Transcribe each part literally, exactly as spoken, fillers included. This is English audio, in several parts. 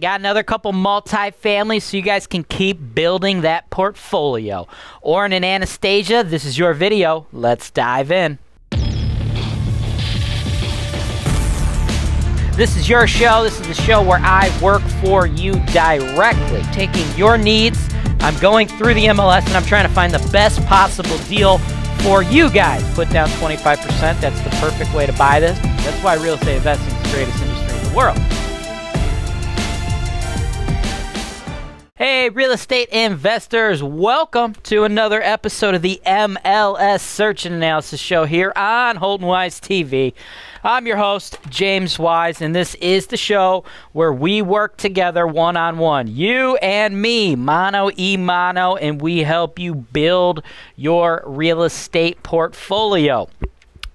Got another couple multifamilies so you guys can keep building that portfolio. Oren and Anastasia, this is your video. Let's dive in. This is your show. This is the show where I work for you directly, taking your needs. I'm going through the M L S and I'm trying to find the best possible deal for you guys. Put down twenty-five percent. That's the perfect way to buy this. That's why real estate investing is the greatest industry in the world. Hey, real estate investors, welcome to another episode of the M L S Search and Analysis Show here on Holton Wise T V. I'm your host, James Wise, and this is the show where we work together one-on-one. You and me, mano e mano, and we help you build your real estate portfolio.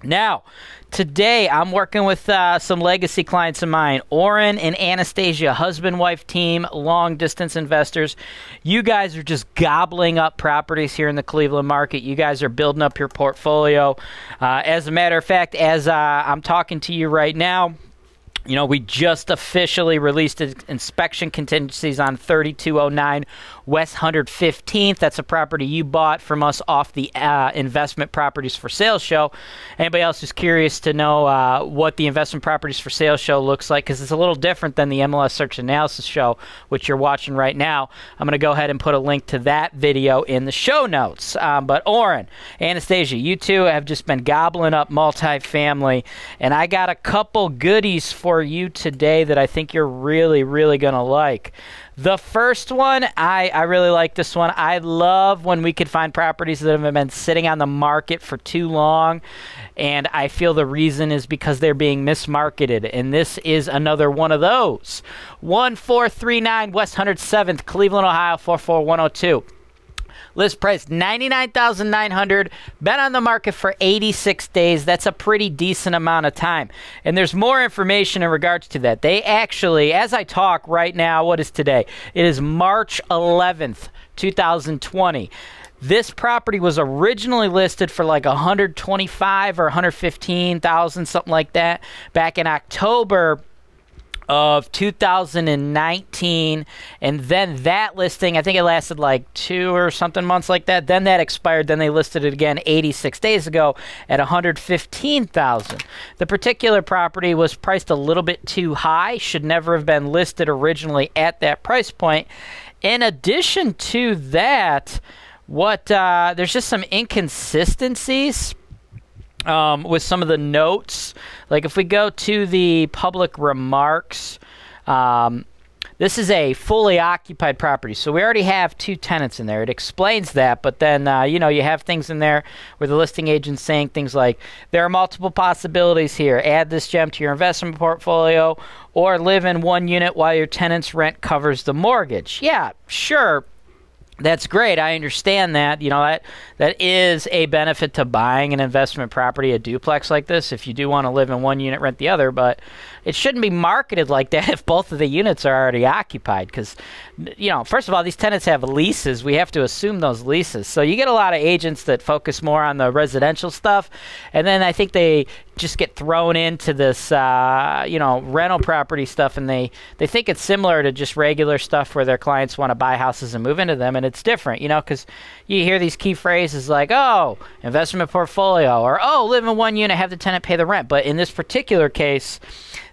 Now, today I'm working with uh, some legacy clients of mine, Oren and Anastasia, husband-wife team, long-distance investors. You guys are just gobbling up properties here in the Cleveland market. You guys are building up your portfolio. Uh, as a matter of fact, as uh, I'm talking to you right now, you know, we just officially released inspection contingencies on thirty-two oh nine West one hundred fifteenth. That's a property you bought from us off the uh, Investment Properties for Sales show. Anybody else who's curious to know uh, what the Investment Properties for Sales show looks like, because it's a little different than the M L S Search Analysis show, which you're watching right now. I'm going to go ahead and put a link to that video in the show notes. Um, but Oren, Anastasia, you two have just been gobbling up multifamily, and I got a couple goodies for you today that I think you're really, really gonna like. The first one, I, I really like this one. I love when we can find properties that have been sitting on the market for too long, and I feel the reason is because they're being mismarketed, and this is another one of those. one four three nine West one hundred seventh, Cleveland, Ohio, four four one oh two. List price ninety-nine thousand nine hundred dollars, been on the market for eighty-six days. That's a pretty decent amount of time. And there's more information in regards to that. They actually, as I talk right now, what is today? It is March eleventh, two thousand twenty. This property was originally listed for like one hundred twenty-five thousand dollars or one hundred fifteen thousand dollars, something like that, back in October of two thousand nineteen, and then that listing, I think it lasted like two or something months like that, then that expired, then they listed it again eighty-six days ago at one hundred fifteen thousand. The particular property was priced a little bit too high, should never have been listed originally at that price point. In addition to that, what uh, there's just some inconsistencies Um, with some of the notes. Like if we go to the public remarks, um, this is a fully occupied property. So we already have two tenants in there. It explains that, but then, uh, you know, you have things in there where the listing agent's saying things like, there are multiple possibilities here. Add this gem to your investment portfolio or live in one unit while your tenant's rent covers the mortgage. Yeah, sure. That's great. I understand that. You know, that that is a benefit to buying an investment property, a duplex like this. If you do want to live in one unit, rent the other, but it shouldn't be marketed like that if both of the units are already occupied. Because, you know, first of all, these tenants have leases. We have to assume those leases. So you get a lot of agents that focus more on the residential stuff, and then I think they just get thrown into this, uh, you know, rental property stuff, and they, they think it's similar to just regular stuff where their clients want to buy houses and move into them, and it's different, you know, because you hear these key phrases like, oh, investment portfolio, or, oh, live in one unit, have the tenant pay the rent. But in this particular case,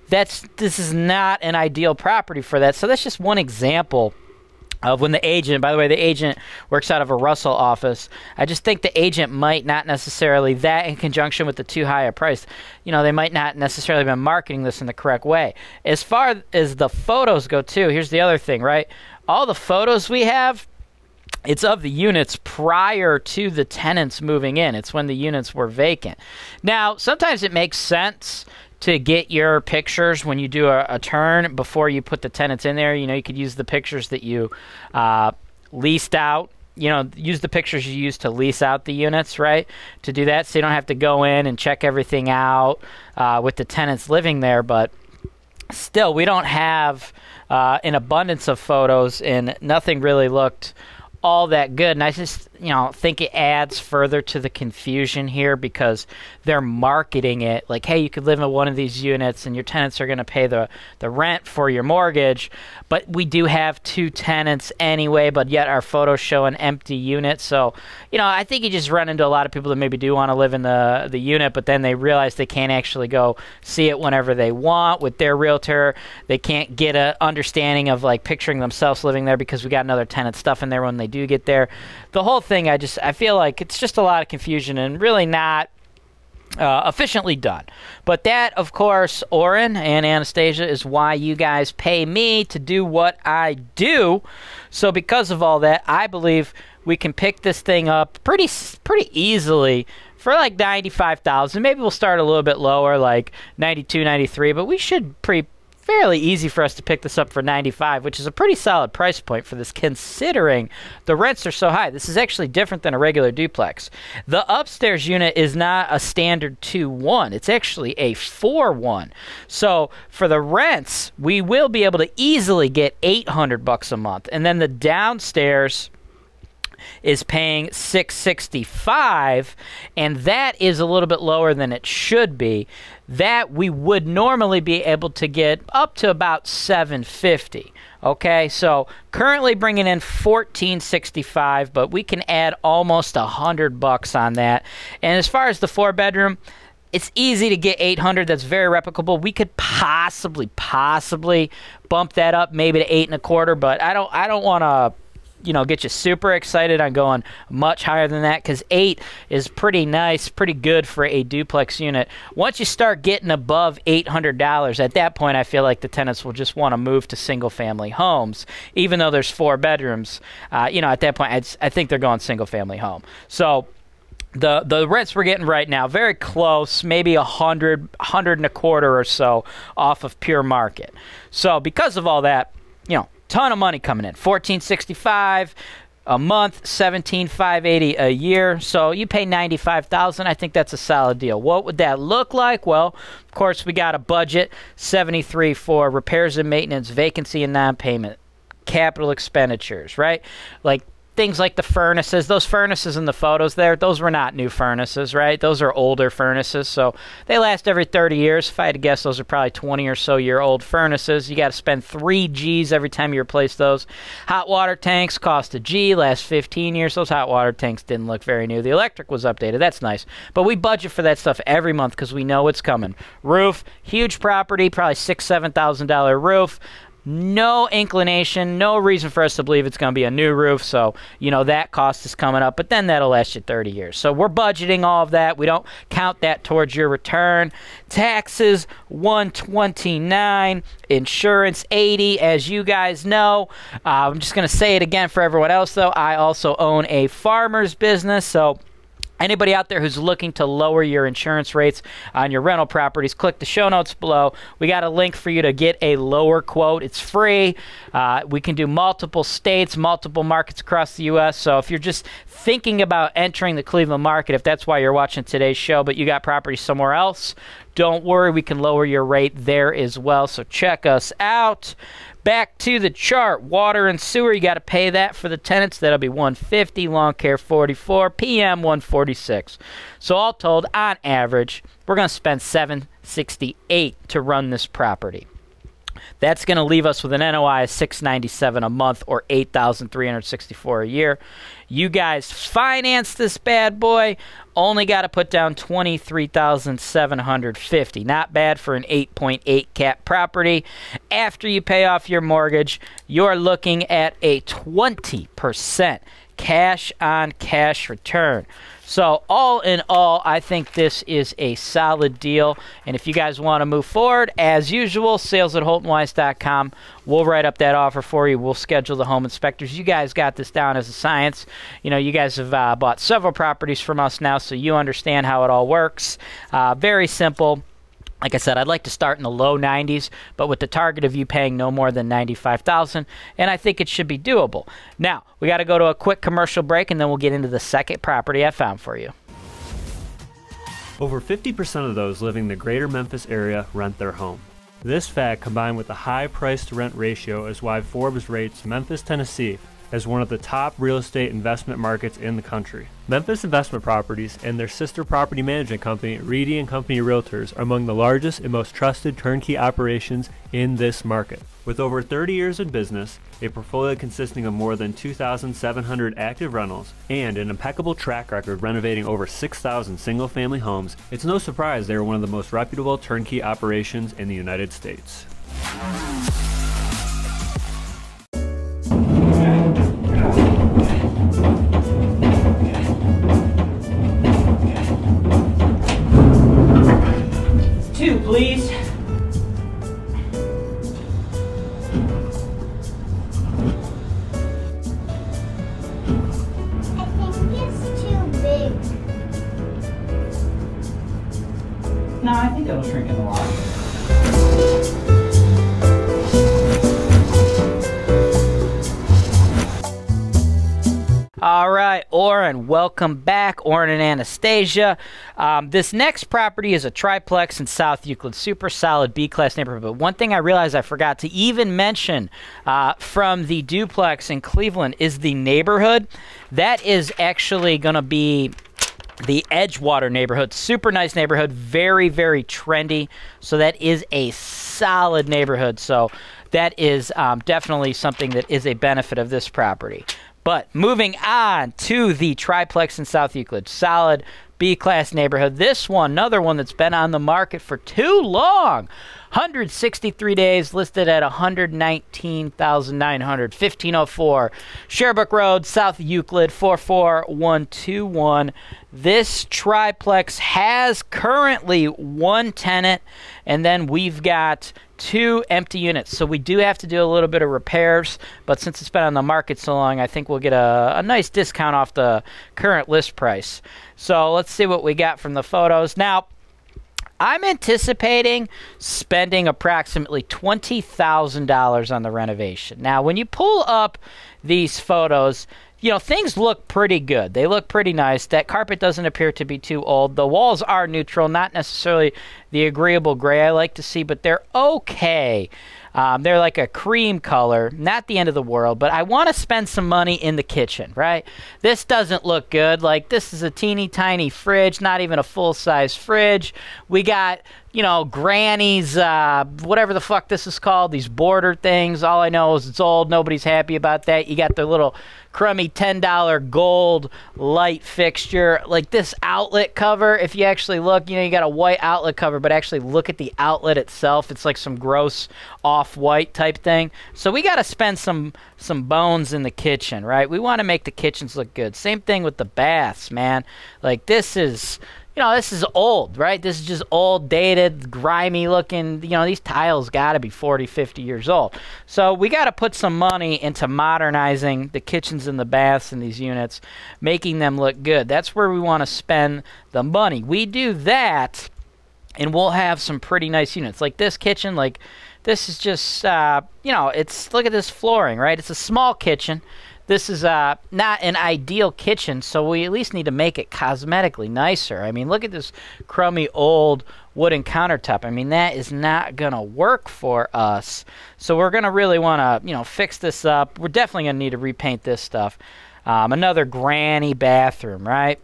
that's this is not an ideal property for that. So that's just one example of when the agent, by the way, the agent works out of a Russell office. I just think the agent might not necessarily, that in conjunction with the too high a price, you know, they might not necessarily have been marketing this in the correct way. As far as the photos go too, here's the other thing, right? All the photos we have, it's of the units prior to the tenants moving in. It's when the units were vacant. Now, sometimes it makes sense to get your pictures when you do a, a turn before you put the tenants in there. You know, you could use the pictures that you uh, leased out. You know, use the pictures you use to lease out the units, right, to do that. So you don't have to go in and check everything out uh, with the tenants living there. But still, we don't have uh, an abundance of photos, and nothing really looked all that good. And I just, you know, think it adds further to the confusion here because they're marketing it like, hey, you could live in one of these units and your tenants are going to pay the, the rent for your mortgage. But we do have two tenants anyway, but yet our photos show an empty unit. So, you know, I think you just run into a lot of people that maybe do want to live in the, the unit, but then they realize they can't actually go see it whenever they want with their realtor. They can't get an understanding of like picturing themselves living there because we got another tenant stuff in there when they do get there. The whole thing, I just, I feel like it's just a lot of confusion and really not uh, efficiently done. But that, of course, Oren and Anastasia, is why you guys pay me to do what I do. So because of all that, I believe we can pick this thing up pretty, pretty easily for like ninety-five thousand dollars. Maybe we'll start a little bit lower, like ninety-two, ninety-three, but we should pretty fairly easy for us to pick this up for ninety-five, which is a pretty solid price point for this considering the rents are so high. This is actually different than a regular duplex. The upstairs unit is not a standard two one. It's actually a four one. So for the rents, we will be able to easily get eight hundred bucks a month. And then the downstairs is paying six sixty-five, and that is a little bit lower than it should be. That we would normally be able to get up to about seven fifty. Okay, so currently bringing in fourteen sixty-five, but we can add almost a hundred bucks on that. And as far as the four bedroom, it's easy to get eight hundred. That's very replicable. We could possibly, possibly bump that up maybe to eight and a quarter, but I don't, I don't want to, you know, get you super excited on going much higher than that because eight is pretty nice, pretty good for a duplex unit. Once you start getting above eight hundred dollars, at that point, I feel like the tenants will just want to move to single-family homes, even though there's four bedrooms. Uh, you know, at that point, I'd, I think they're going single-family home. So the the rents we're getting right now, very close, maybe a hundred, hundred and a quarter or so off of pure market. So because of all that, you know, ton of money coming in. fourteen sixty-five a month, seventeen five eighty a year. So you pay ninety-five thousand dollars. I think that's a solid deal. What would that look like? Well, of course, we got a budget, seventy-three for repairs and maintenance, vacancy and non-payment, capital expenditures, right? Like things like the furnaces. Those furnaces in the photos there, those were not new furnaces, right? Those are older furnaces. So they last every thirty years. If I had to guess, those are probably twenty or so year old furnaces. You got to spend three G's every time you replace those. Hot water tanks cost a G, last fifteen years. Those hot water tanks didn't look very new. The electric was updated. That's nice. But we budget for that stuff every month because we know it's coming. Roof, huge property, probably six thousand, seven thousand dollar roof. No inclination, no reason for us to believe it's going to be a new roof. So, you know, that cost is coming up, but then that'll last you thirty years. So we're budgeting all of that. We don't count that towards your return. Taxes, one twenty-nine. Insurance, eighty. As you guys know, uh, I'm just going to say it again for everyone else, though. I also own a farmer's business, so anybody out there who's looking to lower your insurance rates on your rental properties, click the show notes below. We got a link for you to get a lower quote. It's free. Uh, we can do multiple states, multiple markets across the U S So if you're just thinking about entering the Cleveland market, if that's why you're watching today's show, but you got property somewhere else, don't worry. We can lower your rate there as well. So check us out. Back to the chart. Water and sewer, you got to pay that for the tenants. That'll be one fifty. Lawn care, forty-four. P M, one forty-six. So all told, on average, we're going to spend seven sixty-eight to run this property. That's going to leave us with an N O I of six ninety-seven a month or eight thousand three hundred sixty-four a year. You guys finance this bad boy. Only got to put down twenty-three thousand seven hundred fifty. Not bad for an eight point eight cap property. After you pay off your mortgage, you're looking at a twenty percent cash on cash return. So all in all, I think this is a solid deal. And if you guys want to move forward, as usual, sales at Holton Wise dot com. We'll write up that offer for you. We'll schedule the home inspectors. You guys got this down as a science. You know, you guys have uh, bought several properties from us now, so you understand how it all works. Uh, very simple. Like I said, I'd like to start in the low nineties, but with the target of you paying no more than ninety-five thousand dollars, and I think it should be doable. Now, we got to go to a quick commercial break, and then we'll get into the second property I found for you. Over fifty percent of those living in the greater Memphis area rent their home. This fact, combined with the high price-to-rent ratio, is why Forbes rates Memphis, Tennessee as one of the top real estate investment markets in the country. Memphis Investment Properties and their sister property management company, Reedy and Company Realtors, are among the largest and most trusted turnkey operations in this market. With over thirty years in business, a portfolio consisting of more than two thousand seven hundred active rentals, and an impeccable track record renovating over six thousand single-family homes, it's no surprise they are one of the most reputable turnkey operations in the United States. Please. Oren, welcome back. Oren and Anastasia. Um, this next property is a triplex in South Euclid. Super solid B-class neighborhood. But one thing I realized I forgot to even mention uh, from the duplex in Cleveland is the neighborhood. That is actually going to be the Edgewater neighborhood. Super nice neighborhood. Very, very trendy. So that is a solid neighborhood. So that is um, definitely something that is a benefit of this property. But moving on to the triplex in South Euclid, solid B-class neighborhood. This one, another one that's been on the market for too long, one hundred sixty-three days, listed at one hundred nineteen thousand nine hundred dollars, fifteen oh four. Sherbrook Road, South Euclid, four four one two one. This triplex has currently one tenant, and then we've got two empty units, so we do have to do a little bit of repairs, but since it's been on the market so long, I think we'll get a, a nice discount off the current list price. So let's see what we got from the photos. Now, I'm anticipating spending approximately twenty thousand dollars on the renovation. Now, when you pull up these photos, you know, things look pretty good. They look pretty nice. That carpet doesn't appear to be too old. The walls are neutral, not necessarily the agreeable gray I like to see, but they're okay. Um, they're like a cream color, not the end of the world, but I want to spend some money in the kitchen, right? This doesn't look good. Like, this is a teeny tiny fridge, not even a full-size fridge. We got, you know, granny's, uh, whatever the fuck this is called, these border things. All I know is it's old. Nobody's happy about that. You got the little crummy ten dollar gold light fixture, like this outlet cover. If you actually look, you know, you got a white outlet cover, but actually look at the outlet itself. It's like some gross off-white type thing. So we got to spend some some bones in the kitchen, right? We want to make the kitchens look good. Same thing with the baths, man. Like, this is, you know, this is old, right? This is just old, dated, grimy looking. You know, these tiles got to be forty, fifty years old. So we got to put some money into modernizing the kitchens and the baths in these units, making them look good. That's where we want to spend the money. We do that, and we'll have some pretty nice units. Like this kitchen, like this is just, uh, you know, it's, look at this flooring, right? It's a small kitchen. This is uh, not an ideal kitchen, so we at least need to make it cosmetically nicer. I mean, look at this crummy old wooden countertop. I mean, that is not going to work for us. So we're going to really want to, you know, fix this up. We're definitely going to need to repaint this stuff. Um, another granny bathroom, right?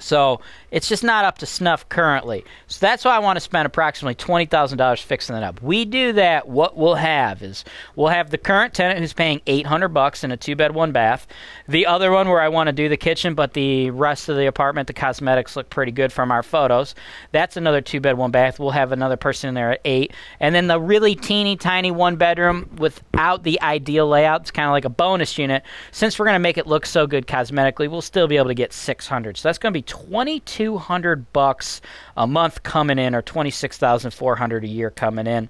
So it's just not up to snuff currently. So that's why I want to spend approximately twenty thousand dollars fixing it up. We do that, what we'll have is we'll have the current tenant who's paying eight hundred bucks in a two-bed, one-bath. The other one where I want to do the kitchen, but the rest of the apartment, the cosmetics look pretty good from our photos. That's another two-bed, one-bath. We'll have another person in there at eight. And then the really teeny, tiny one-bedroom without the ideal layout. It's kind of like a bonus unit. Since we're going to make it look so good cosmetically, we'll still be able to get six hundred. So that's going to be twenty-two hundred bucks a month coming in, or twenty-six thousand four hundred a year coming in.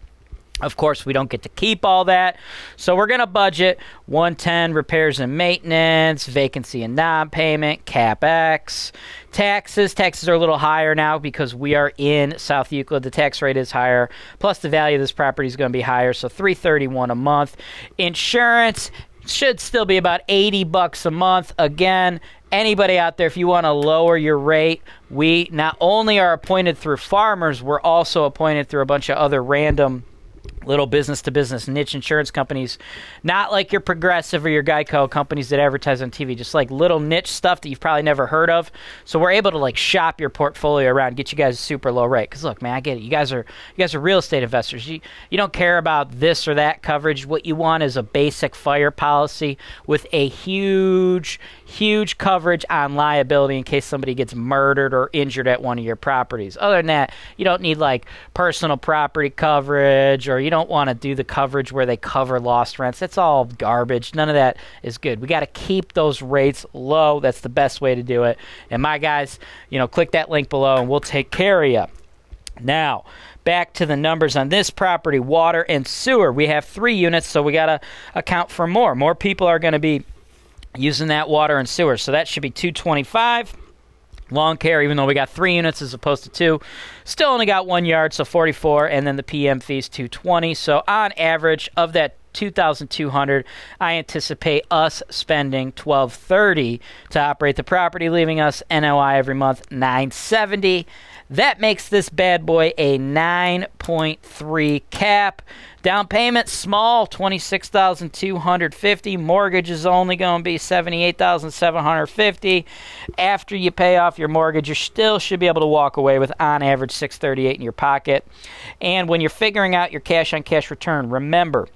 Of course, we don't get to keep all that, so we're going to budget one ten repairs and maintenance, vacancy and non-payment, CapEx, taxes. Taxes are a little higher now because we are in South Euclid. The tax rate is higher, plus the value of this property is going to be higher, so three thirty-one a month. Insurance should still be about eighty bucks a month. Again, anybody out there, if you want to lower your rate, we not only are appointed through Farmers, we're also appointed through a bunch of other random little business-to-business niche insurance companies, not like your Progressive or your Geico companies that advertise on T V, just like little niche stuff that you've probably never heard of. So we're able to like shop your portfolio around, get you guys a super low rate. Because look, man, I get it. You guys are you guys are real estate investors. You you don't care about this or that coverage. What you want is a basic fire policy with a huge, huge coverage on liability in case somebody gets murdered or injured at one of your properties. Other than that, you don't need like personal property coverage, or you don't want to do the coverage where they cover lost rents. That's all garbage. None of that is good. We got to keep those rates low. That's the best way to do it. And my guys, you know, click that link below and we'll take care of you. Now, back to the numbers on this property, water and sewer. We have three units, so we got to account for more. More people are going to be using that water and sewer. So that should be two twenty-five. Lawn care, even though we got three units as opposed to two, still only got one yard, so forty-four, and then the P M fees two twenty. So on average of that two thousand two hundred, I anticipate us spending twelve thirty to operate the property, leaving us N O I every month nine seventy. That makes this bad boy a nine point three cap. Down payment small, twenty-six thousand two hundred fifty. Mortgage is only going to be seventy-eight thousand seven hundred fifty. After you pay off your mortgage, you still should be able to walk away with on average six thirty-eight in your pocket. And when you're figuring out your cash on cash return, remember,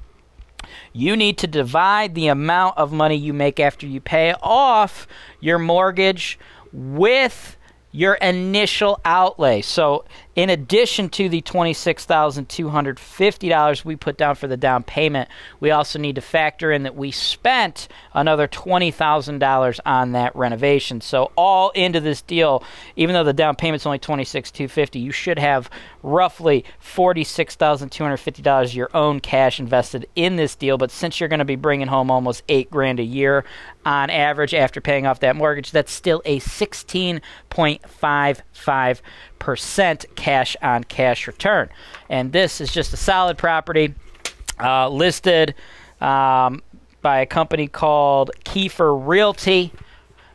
you need to divide the amount of money you make after you pay off your mortgage with your initial outlay. So in addition to the twenty-six thousand two hundred fifty dollars we put down for the down payment, we also need to factor in that we spent another twenty thousand dollars on that renovation. So all into this deal, even though the down payment's only twenty-six thousand two hundred fifty dollars, you should have roughly forty-six thousand two hundred fifty dollars of your own cash invested in this deal. But since you're going to be bringing home almost eight grand a year on average after paying off that mortgage, that's still a sixteen point five five percent cash on cash return. And this is just a solid property uh, listed um, by a company called Kiefer Realty.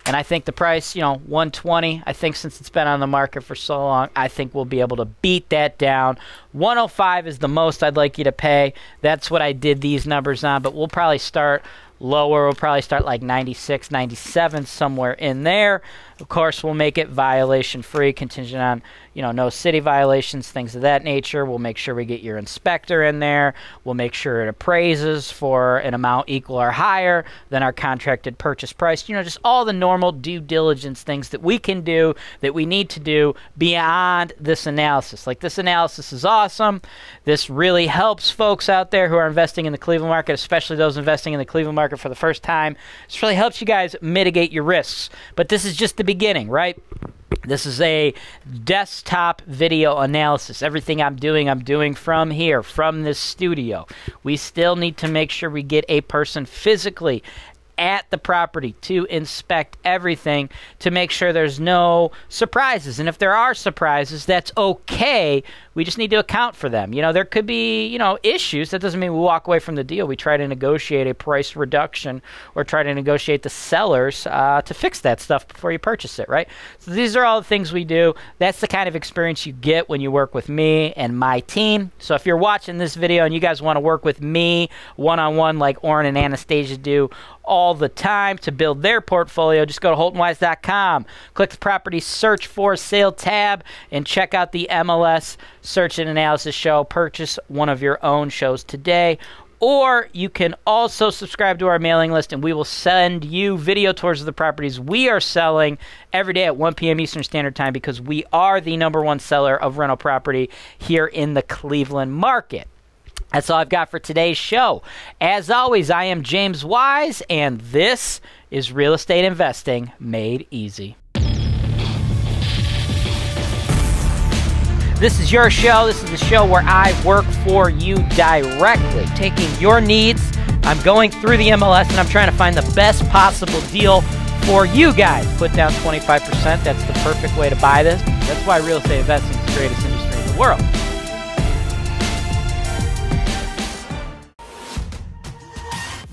And I think the price, you know, one twenty, I think since it's been on the market for so long, I think we'll be able to beat that down. one oh five is the most I'd like you to pay. That's what I did these numbers on, but we'll probably start lower. We'll probably start like ninety-six, ninety-seven, somewhere in there. Of course, we'll make it violation free, contingent on, you know, no city violations, things of that nature. We'll make sure we get your inspector in there. We'll make sure it appraises for an amount equal or higher than our contracted purchase price. You know, just all the normal due diligence things that we can do, that we need to do beyond this analysis. Like, this analysis is awesome. This really helps folks out there who are investing in the Cleveland market, especially those investing in the Cleveland market for the first time. This really helps you guys mitigate your risks. But this is just the beginning, right? This is a desktop video analysis. Everything I'm doing, I'm doing from here, from this studio. We still need to make sure we get a person physically at the property to inspect everything to make sure there's no surprises. And if there are surprises, that's okay. We just need to account for them. You know, there could be, you know, issues. That doesn't mean we walk away from the deal. We try to negotiate a price reduction or try to negotiate the sellers uh, to fix that stuff before you purchase it, right? So these are all the things we do. That's the kind of experience you get when you work with me and my team. So if you're watching this video and you guys want to work with me one-on-one like Oren and Anastasia do all the time to build their portfolio, just go to Holton Wise dot com, click the property search for sale tab, and check out the M L S Search and Analysis Show. Purchase one of your own shows today. Or you can also subscribe to our mailing list, and we will send you video tours of the properties we are selling every day at one P M Eastern Standard Time, because we are the number one seller of rental property here in the Cleveland market. That's all I've got for today's show. As always, I am James Wise, and this is Real Estate Investing Made Easy. This is your show. This is the show where I work for you directly, taking your needs. I'm going through the M L S, and I'm trying to find the best possible deal for you guys. Put down twenty-five percent. That's the perfect way to buy this. That's why real estate investing is the greatest industry in the world.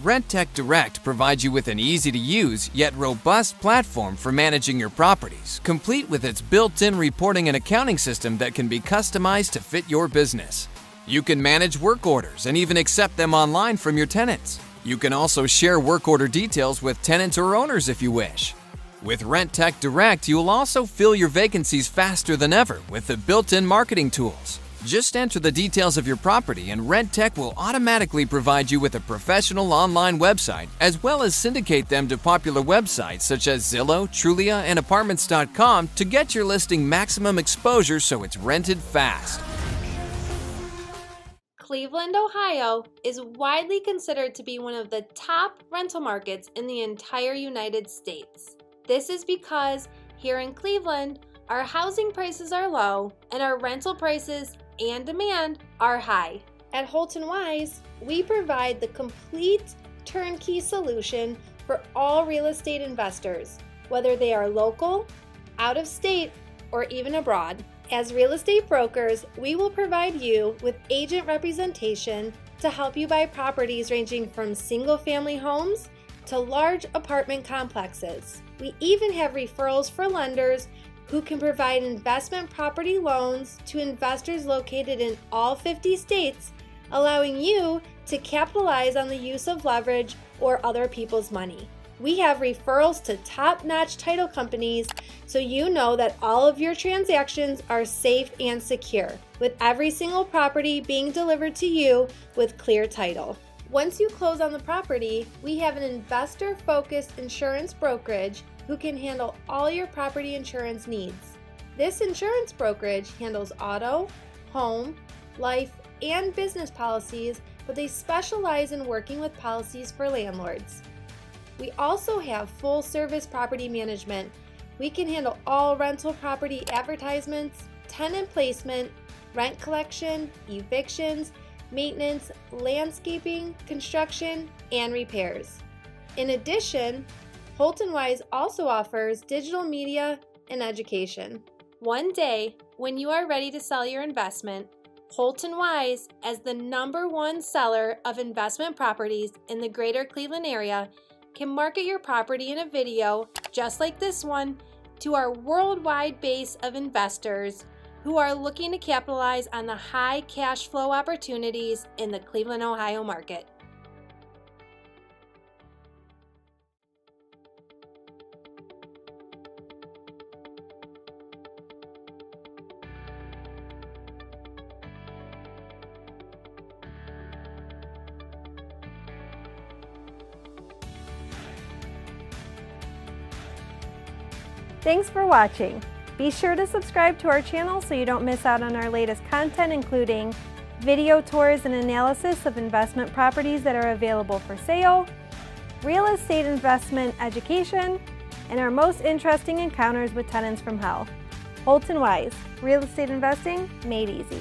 Rentec Direct provides you with an easy-to-use yet robust platform for managing your properties, complete with its built-in reporting and accounting system that can be customized to fit your business. You can manage work orders and even accept them online from your tenants. You can also share work order details with tenants or owners if you wish. With Rentec Direct, you will also fill your vacancies faster than ever with the built-in marketing tools. Just enter the details of your property and Rentec will automatically provide you with a professional online website, as well as syndicate them to popular websites such as Zillow, Trulia, and Apartments dot com to get your listing maximum exposure so it's rented fast. Cleveland, Ohio is widely considered to be one of the top rental markets in the entire United States. This is because here in Cleveland, our housing prices are low and our rental prices and demand are high. At Holton Wise, we provide the complete turnkey solution for all real estate investors, whether they are local, out of state, or even abroad. As real estate brokers, we will provide you with agent representation to help you buy properties ranging from single-family homes to large apartment complexes. We even have referrals for lenders who can provide investment property loans to investors located in all fifty states, allowing you to capitalize on the use of leverage or other people's money. We have referrals to top-notch title companies so you know that all of your transactions are safe and secure, with every single property being delivered to you with clear title. Once you close on the property, we have an investor-focused insurance brokerage who can handle all your property insurance needs. This insurance brokerage handles auto, home, life, and business policies, but they specialize in working with policies for landlords. We also have full-service property management. We can handle all rental property advertisements, tenant placement, rent collection, evictions, maintenance, landscaping, construction, and repairs. In addition, Holton Wise also offers digital media and education. One day, when you are ready to sell your investment, Holton Wise, as the number one seller of investment properties in the greater Cleveland area, can market your property in a video, just like this one, to our worldwide base of investors who are looking to capitalize on the high cash flow opportunities in the Cleveland, Ohio market. Thanks for watching. Be sure to subscribe to our channel so you don't miss out on our latest content, including video tours and analysis of investment properties that are available for sale, real estate investment education, and our most interesting encounters with tenants from hell. Holton Wise, real estate investing made easy.